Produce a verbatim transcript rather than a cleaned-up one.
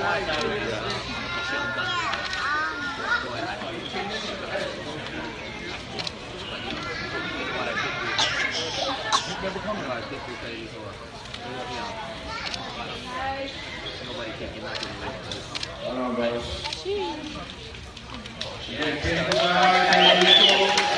Nobody can get